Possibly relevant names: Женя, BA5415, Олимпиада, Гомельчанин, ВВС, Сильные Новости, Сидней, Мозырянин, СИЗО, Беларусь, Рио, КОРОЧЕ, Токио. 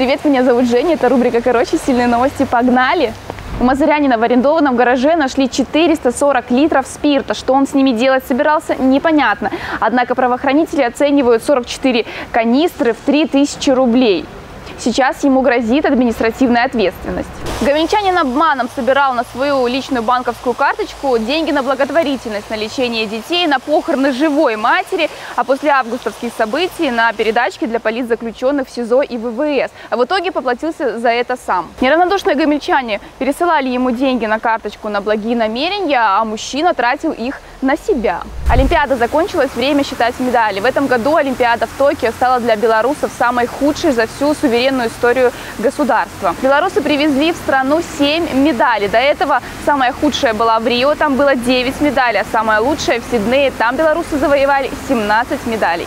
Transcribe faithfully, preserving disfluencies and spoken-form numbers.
Привет, меня зовут Женя, это рубрика «Короче», сильные новости, погнали! У Мозырянина в арендованном гараже нашли четыреста сорок литров спирта. Что он с ними делать собирался, непонятно. Однако правоохранители оценивают сорок четыре канистры в три тысячи рублей. Сейчас ему грозит административная ответственность. Гомельчанин обманом собирал на свою личную банковскую карточку деньги на благотворительность, на лечение детей, на похороны живой матери, а после августовских событий на передачки для политзаключенных в СИЗО и ВВС. А в итоге поплатился за это сам. Неравнодушные гомельчане пересылали ему деньги на карточку на благие намерения, а мужчина тратил их на себя. Олимпиада закончилась, время считать медали. В этом году Олимпиада в Токио стала для белорусов самой худшей за всю суверенную историю государства. Белорусы привезли в страну семь медалей. До этого самая худшая была в Рио, там было девять медалей, а самая лучшая в Сиднее, там белорусы завоевали семнадцать медалей.